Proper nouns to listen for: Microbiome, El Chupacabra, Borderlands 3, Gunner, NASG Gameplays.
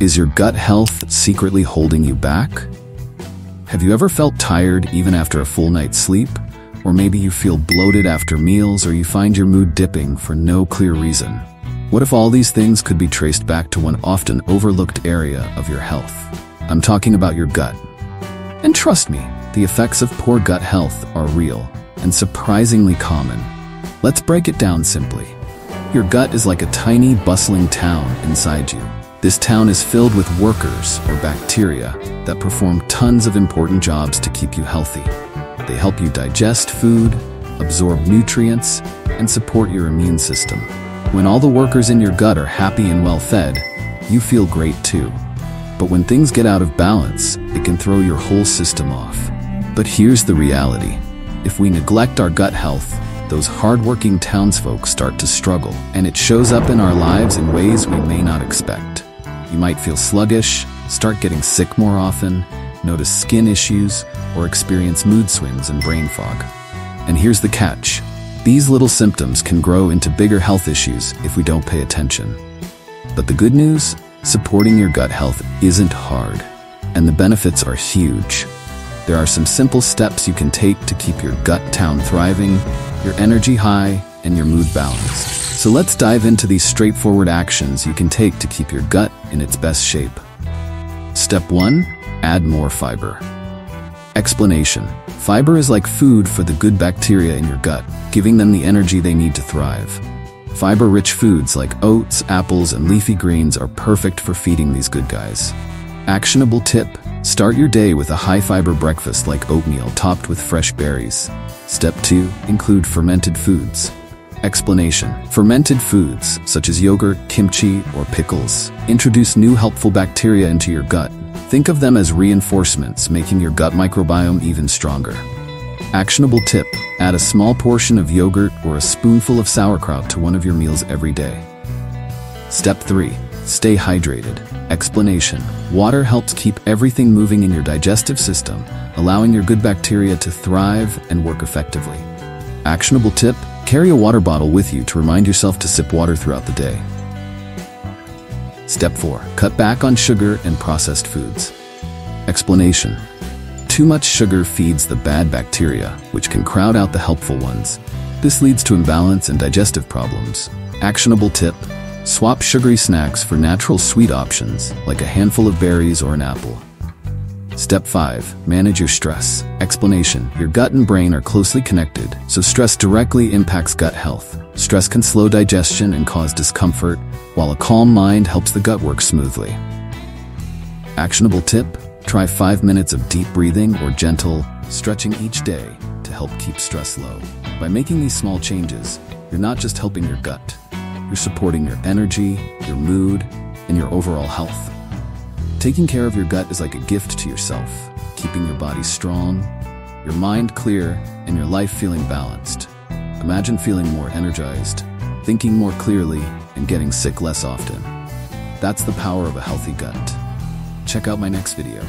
Is your gut health secretly holding you back? Have you ever felt tired even after a full night's sleep? Or maybe you feel bloated after meals, or you find your mood dipping for no clear reason. What if all these things could be traced back to one often overlooked area of your health? I'm talking about your gut. And trust me, the effects of poor gut health are real and surprisingly common. Let's break it down simply. Your gut is like a tiny, bustling town inside you. This town is filled with workers, or bacteria, that perform tons of important jobs to keep you healthy. They help you digest food, absorb nutrients, and support your immune system. When all the workers in your gut are happy and well-fed, you feel great too. But when things get out of balance, it can throw your whole system off. But here's the reality. If we neglect our gut health, those hard-working townsfolk start to struggle, and it shows up in our lives in ways we may not expect. You might feel sluggish, start getting sick more often, notice skin issues, or experience mood swings and brain fog. And here's the catch. These little symptoms can grow into bigger health issues if we don't pay attention. But the good news? Supporting your gut health isn't hard, and the benefits are huge. There are some simple steps you can take to keep your gut town thriving, your energy high, and your mood balanced. So let's dive into these straightforward actions you can take to keep your gut in its best shape. Step 1. Add more fiber. Explanation. Fiber is like food for the good bacteria in your gut, giving them the energy they need to thrive. Fiber-rich foods like oats, apples, and leafy greens are perfect for feeding these good guys. Actionable tip. Start your day with a high-fiber breakfast like oatmeal topped with fresh berries. Step 2. Include fermented foods. Explanation. Fermented foods, such as yogurt, kimchi, or pickles, introduce new helpful bacteria into your gut. Think of them as reinforcements, making your gut microbiome even stronger. Actionable tip. Add a small portion of yogurt or a spoonful of sauerkraut to one of your meals every day. Step 3. Stay hydrated. Explanation. Water helps keep everything moving in your digestive system, allowing your good bacteria to thrive and work effectively. Actionable tip. Carry a water bottle with you to remind yourself to sip water throughout the day. Step 4. Cut back on sugar and processed foods. Explanation. Too much sugar feeds the bad bacteria, which can crowd out the helpful ones. This leads to imbalance and digestive problems. Actionable tip. Swap sugary snacks for natural sweet options, like a handful of berries or an apple. Step 5. Manage your stress. Explanation. Your gut and brain are closely connected, so stress directly impacts gut health. Stress can slow digestion and cause discomfort, while a calm mind helps the gut work smoothly. Actionable tip. Try 5 minutes of deep breathing or gentle stretching each day to help keep stress low. By making these small changes, you're not just helping your gut. You're supporting your energy, your mood, and your overall health. Taking care of your gut is like a gift to yourself, keeping your body strong, your mind clear, and your life feeling balanced. Imagine feeling more energized, thinking more clearly, and getting sick less often. That's the power of a healthy gut. Check out my next video.